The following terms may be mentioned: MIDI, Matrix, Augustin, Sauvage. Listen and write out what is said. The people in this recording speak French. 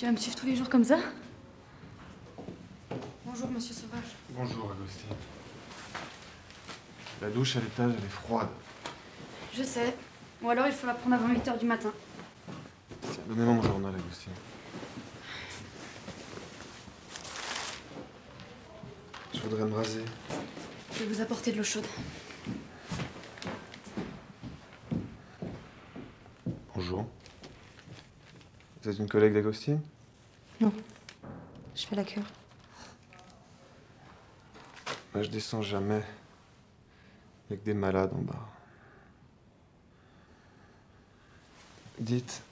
Tu vas me suivre tous les jours comme ça? Bonjour, monsieur Sauvage. Bonjour, Augustin. La douche à l'étage, elle est froide. Je sais. Ou alors il faut la prendre avant 8 h du matin. Tiens, donnez-moi mon journal, Augustin. Je voudrais me raser. Je vais vous apporter de l'eau chaude. Bonjour. Vous êtes une collègue d'Augustin? Non. Je fais la cure. Moi, je descends jamais. Avec des malades en bas. Dites,